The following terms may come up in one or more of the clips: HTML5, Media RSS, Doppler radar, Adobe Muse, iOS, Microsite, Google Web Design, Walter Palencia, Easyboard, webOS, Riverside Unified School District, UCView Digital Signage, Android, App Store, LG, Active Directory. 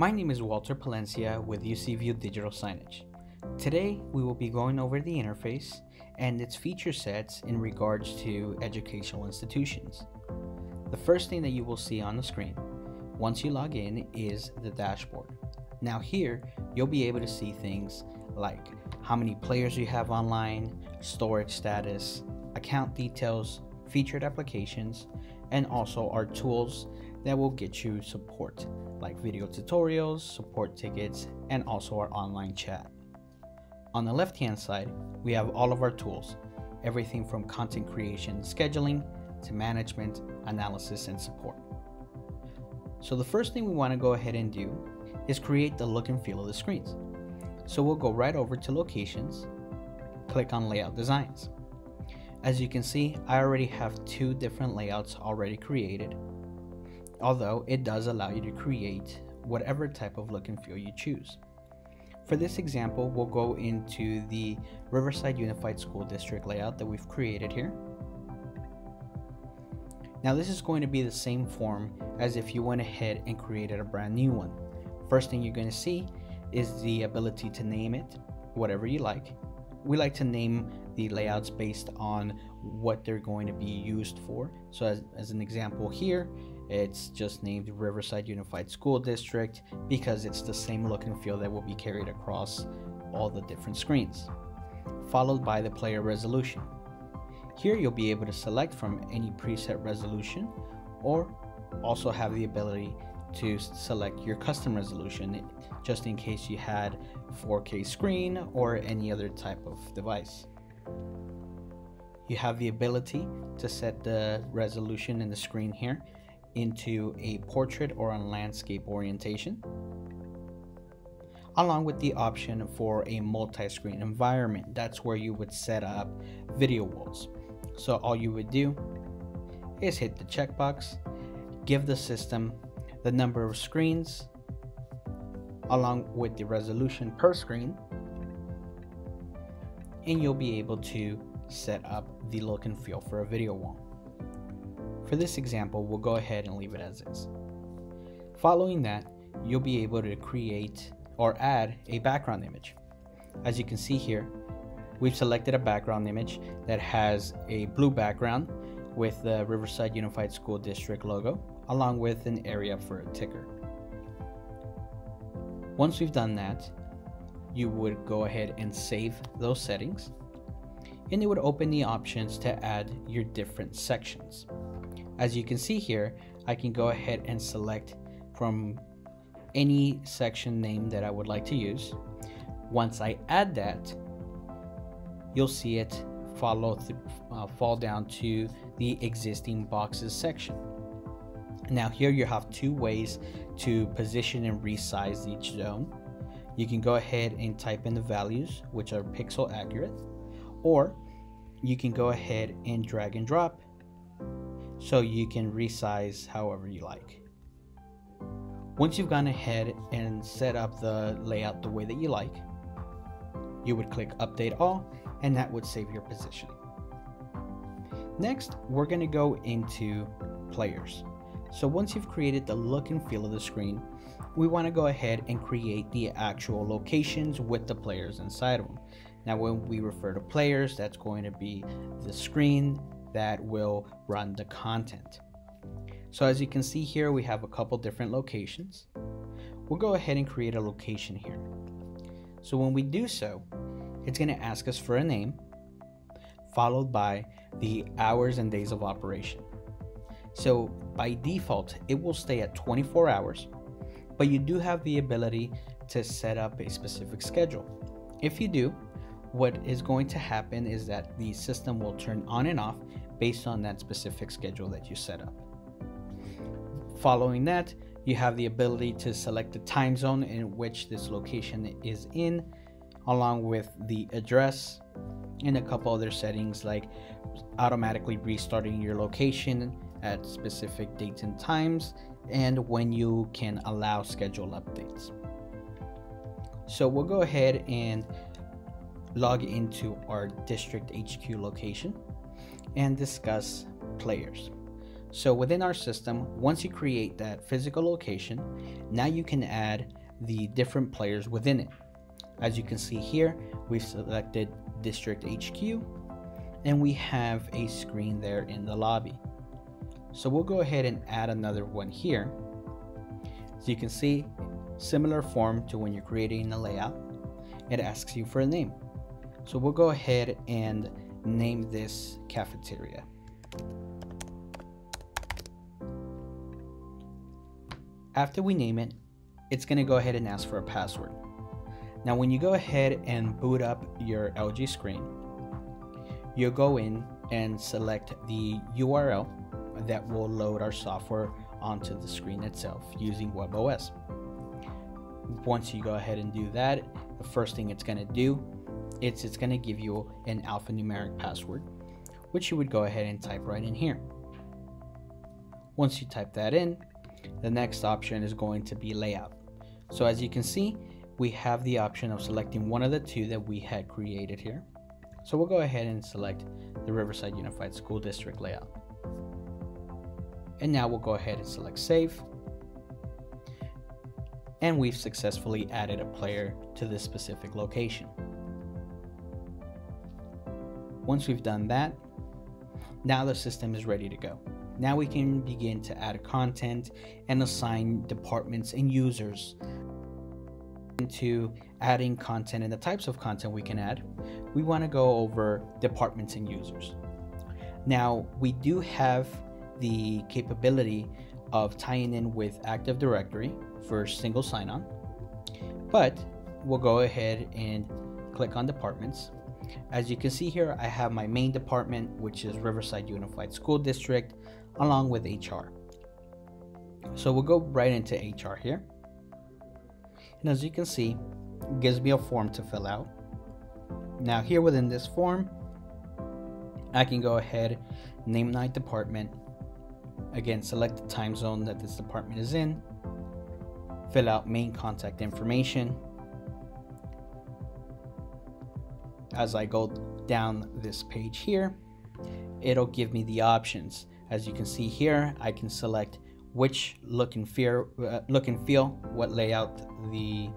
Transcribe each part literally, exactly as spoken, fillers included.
My name is Walter Palencia with UCView Digital Signage. Today we will be going over the interface and its feature sets in regards to educational institutions. The first thing that you will see on the screen once you log in is the dashboard. Now here you'll be able to see things like how many players you have online, storage status, account details, featured applications, and also our tools that will get you support, like video tutorials, support tickets, and also our online chat. On the left-hand side, we have all of our tools, everything from content creation and scheduling to management, analysis, and support. So the first thing we want to go ahead and do is create the look and feel of the screens. So we'll go right over to Locations, click on Layout Designs. As you can see, I already have two different layouts already created, although it does allow you to create whatever type of look and feel you choose. For this example, we'll go into the Riverside Unified School District layout that we've created here. Now this is going to be the same form as if you went ahead and created a brand new one. First thing you're going to see is the ability to name it whatever you like. We like to name the layouts based on what they're going to be used for. So as, as an example here, it's just named Riverside Unified School District because it's the same look and feel that will be carried across all the different screens, followed by the player resolution. Here you'll be able to select from any preset resolution, or also have the ability to select your custom resolution just in case you had four K screen or any other type of device. You have the ability to set the resolution in the screen here into a portrait or a landscape orientation, along with the option for a multi-screen environment. That's where you would set up video walls. So all you would do is hit the checkbox, give the system the number of screens along with the resolution per screen, and you'll be able to set up the look and feel for a video wall. For this example, we'll go ahead and leave it as is. Following that, you'll be able to create or add a background image. As you can see here, we've selected a background image that has a blue background with the Riverside Unified School District logo, along with an area for a ticker. Once we've done that, you would go ahead and save those settings, and it would open the options to add your different sections. As you can see here, I can go ahead and select from any section name that I would like to use. Once I add that, you'll see it follow th- uh, fall down to the existing boxes section. Now here you have two ways to position and resize each zone. You can go ahead and type in the values, which are pixel accurate, or you can go ahead and drag and drop so you can resize however you like. Once you've gone ahead and set up the layout the way that you like, you would click Update All, and that would save your positioning. Next, we're going to go into players. So once you've created the look and feel of the screen, we want to go ahead and create the actual locations with the players inside of them. Now when we refer to players, that's going to be the screen that will run the content. So as you can see here, we have a couple different locations. We'll go ahead and create a location here. So when we do so, it's going to ask us for a name, followed by the hours and days of operation. So by default, it will stay at twenty-four hours, but you do have the ability to set up a specific schedule. If you do, what is going to happen is that the system will turn on and off based on that specific schedule that you set up. Following that, you have the ability to select the time zone in which this location is in, along with the address and a couple other settings like automatically restarting your location at specific dates and times, and when you can allow schedule updates. So we'll go ahead and log into our district H Q location and discuss players. So within our system, once you create that physical location, now you can add the different players within it. As you can see here, we've selected District H Q, and we have a screen there in the lobby. So we'll go ahead and add another one here. So you can see, similar form to when you're creating a layout, it asks you for a name. So we'll go ahead and name this cafeteria. After we name it, it's going to go ahead and ask for a password. Now, when you go ahead and boot up your L G screen, you'll go in and select the U R L that will load our software onto the screen itself using webOS. Once you go ahead and do that, the first thing it's going to do is it's going to give you an alphanumeric password, which you would go ahead and type right in here. Once you type that in, the next option is going to be layout. So as you can see, we have the option of selecting one of the two that we had created here. So we'll go ahead and select the Riverside Unified School District layout. And now we'll go ahead and select save. And we've successfully added a player to this specific location. Once we've done that, now the system is ready to go. Now we can begin to add content and assign departments and users. Into adding content and the types of content we can add, we want to go over departments and users. Now, we do have the capability of tying in with Active Directory for single sign-on, but we'll go ahead and click on departments. As you can see here, I have my main department, which is Riverside Unified School District, along with H R. So we'll go right into H R here. And as you can see, it gives me a form to fill out. Now here within this form, I can go ahead, name my department. Again, select the time zone that this department is in. Fill out main contact information. As I go down this page here, it'll give me the options. As you can see here, I can select which look and feel, uh, look and feel, what layout the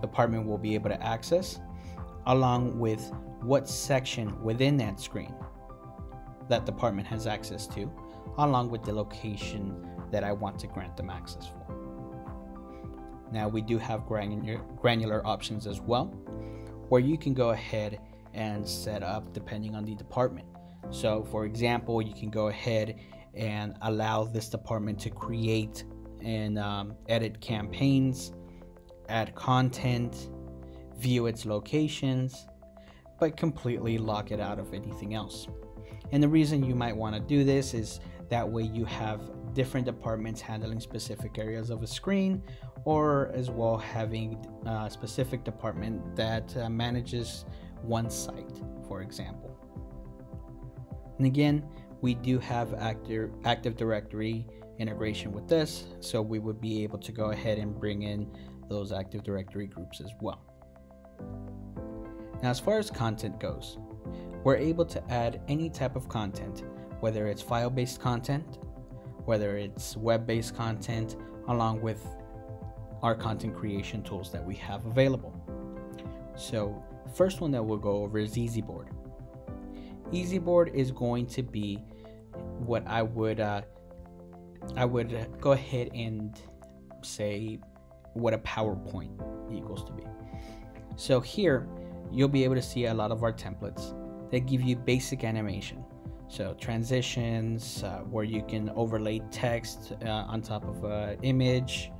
department will be able to access, along with what section within that screen that department has access to, along with the location that I want to grant them access for. Now we do have granular, granular options as well, where you can go ahead and set up depending on the department. So for example, you can go ahead and allow this department to create and um, edit campaigns, add content, view its locations, but completely lock it out of anything else. And the reason you might want to do this is that way you have different departments handling specific areas of a screen, or as well having a specific department that uh, manages one site, for example. And again, we do have Active, Active Directory integration with this, so we would be able to go ahead and bring in those Active Directory groups as well. Now, as far as content goes, we're able to add any type of content, whether it's file-based content, whether it's web-based content, along with our content creation tools that we have available. So, the first one that we'll go over is Easyboard. Easyboard is going to be what I would uh, I would go ahead and say what a PowerPoint equals to be. So here you'll be able to see a lot of our templates that give you basic animation. So transitions uh, where you can overlay text uh, on top of an image,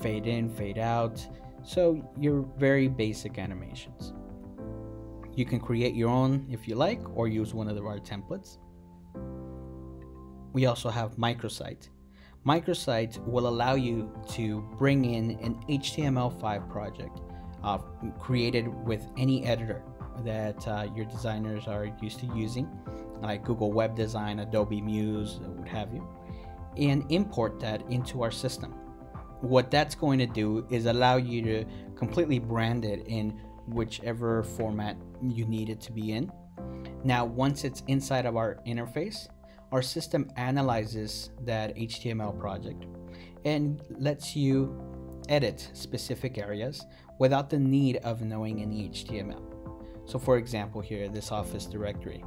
fade in, fade out. So your very basic animations. You can create your own if you like, or use one of our templates. We also have Microsite. Microsite will allow you to bring in an H T M L five project uh, created with any editor that uh, your designers are used to using, like Google Web Design, Adobe Muse, what have you, and import that into our system. What that's going to do is allow you to completely brand it in whichever format you need it to be in. Now, once it's inside of our interface, our system analyzes that H T M L project and lets you edit specific areas without the need of knowing any H T M L. So for example here, this Office directory,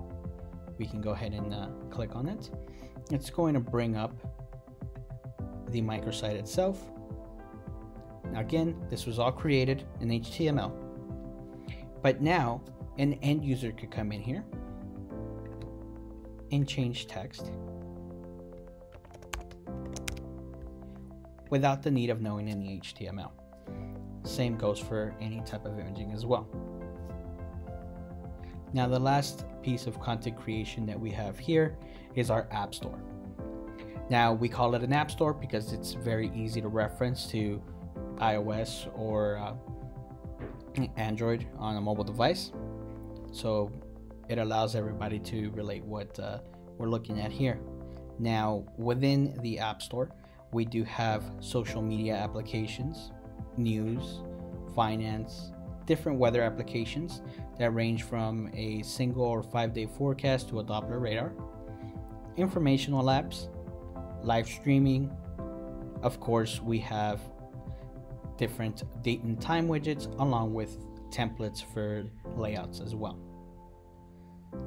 we can go ahead and uh, click on it. It's going to bring up the microsite itself. Now again, this was all created in H T M L, but now an end user could come in here and change text without the need of knowing any H T M L. Same goes for any type of imaging as well. Now the last piece of content creation that we have here is our App Store. Now we call it an App Store because it's very easy to reference to iOS or uh, Android on a mobile device. So it allows everybody to relate what uh, we're looking at here. Now within the App Store, we do have social media applications, news, finance, different weather applications that range from a single or five-day forecast to a Doppler radar, informational apps, live streaming. Of course, we have different date and time widgets along with templates for layouts as well.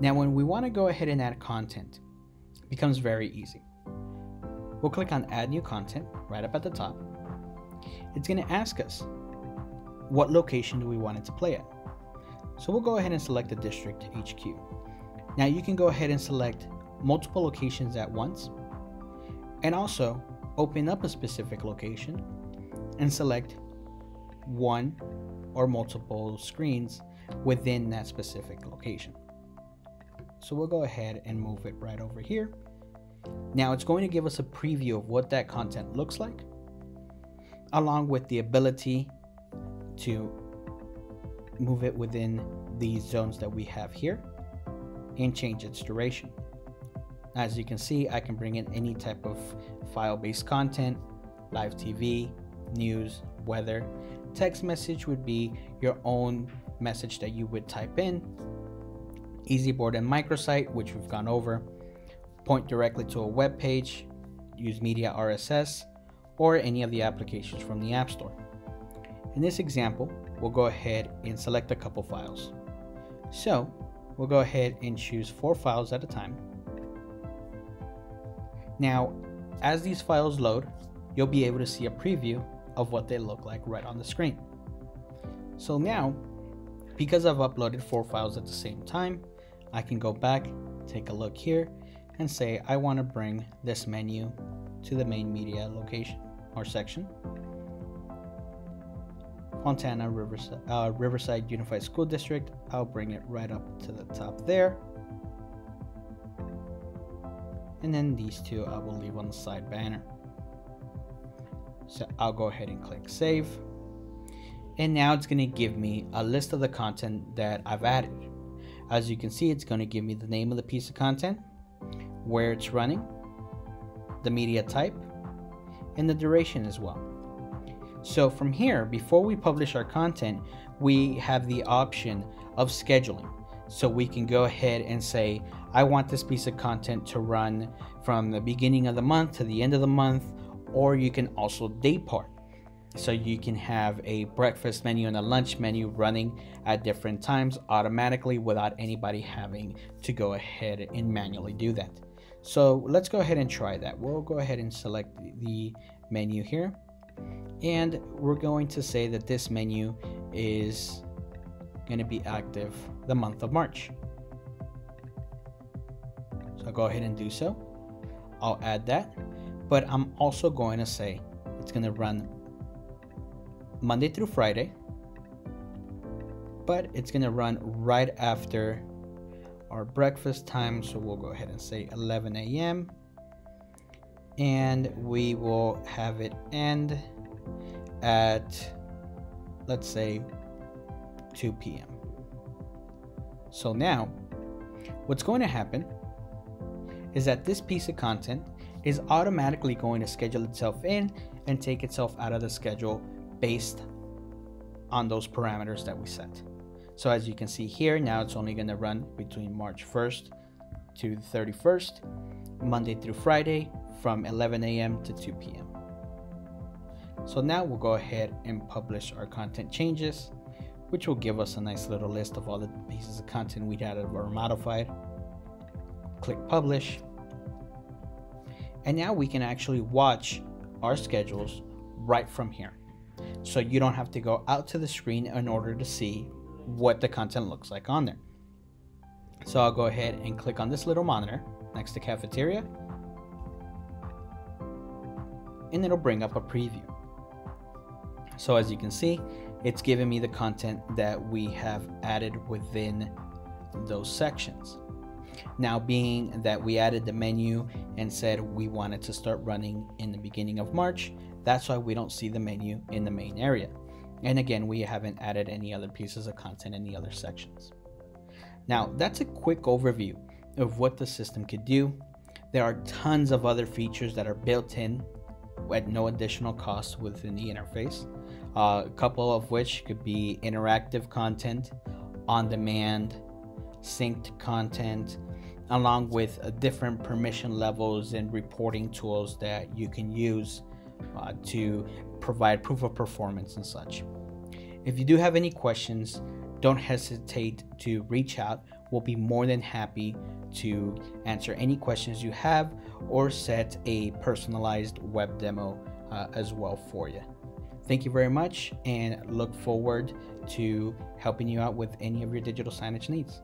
Now, when we want to go ahead and add content, it becomes very easy. We'll click on Add New Content right up at the top. It's going to ask us what location do we want it to play at. So we'll go ahead and select the district H Q. Now you can go ahead and select multiple locations at once, and also open up a specific location and select one or multiple screens within that specific location. So we'll go ahead and move it right over here. Now it's going to give us a preview of what that content looks like, along with the ability to move it within these zones that we have here and change its duration. As you can see, I can bring in any type of file-based content, live T V, news, weather. Text message would be your own message that you would type in. Easyboard and Microsite, which we've gone over. Point directly to a web page, use Media R S S, or any of the applications from the App Store. In this example, we'll go ahead and select a couple files. So we'll go ahead and choose four files at a time. Now, as these files load, you'll be able to see a preview of what they look like right on the screen. So now, because I've uploaded four files at the same time, I can go back, take a look here, and say I want to bring this menu to the main media location or section. Fontana, Riverside, uh, Riverside Unified School District. I'll bring it right up to the top there. And then these two I will leave on the side banner. So I'll go ahead and click save. And now it's going to give me a list of the content that I've added. As you can see, it's going to give me the name of the piece of content, where it's running, the media type, and the duration as well. So from here, before we publish our content, we have the option of scheduling. So we can go ahead and say, I want this piece of content to run from the beginning of the month to the end of the month, or you can also date part. So you can have a breakfast menu and a lunch menu running at different times automatically without anybody having to go ahead and manually do that. So let's go ahead and try that. We'll go ahead and select the menu here. And we're going to say that this menu is going to be active the month of March. So I'll go ahead and do so. I'll add that, but I'm also going to say it's going to run Monday through Friday, but it's going to run right after our breakfast time. So we'll go ahead and say eleven A M and we will have it end at, let's say, two P M So now what's going to happen is that this piece of content is automatically going to schedule itself in and take itself out of the schedule based on those parameters that we set. So as you can see here, now it's only going to run between March first to the thirty-first, Monday through Friday from eleven A M to two P M So now we'll go ahead and publish our content changes, which will give us a nice little list of all the pieces of content we had that were modified. Click publish. And now we can actually watch our schedules right from here. So you don't have to go out to the screen in order to see what the content looks like on there. So I'll go ahead and click on this little monitor next to cafeteria, and it'll bring up a preview. So as you can see, it's giving me the content that we have added within those sections. Now, being that we added the menu and said we wanted to start running in the beginning of March, that's why we don't see the menu in the main area. And again, we haven't added any other pieces of content in the other sections. Now, that's a quick overview of what the system could do. There are tons of other features that are built in at no additional cost within the interface, uh, a couple of which could be interactive content, on-demand, synced content, along with uh, different permission levels and reporting tools that you can use uh, to provide proof of performance and such. If you do have any questions, don't hesitate to reach out. We'll be more than happy to answer any questions you have or set a personalized web demo uh, as well for you. Thank you very much, and look forward to helping you out with any of your digital signage needs.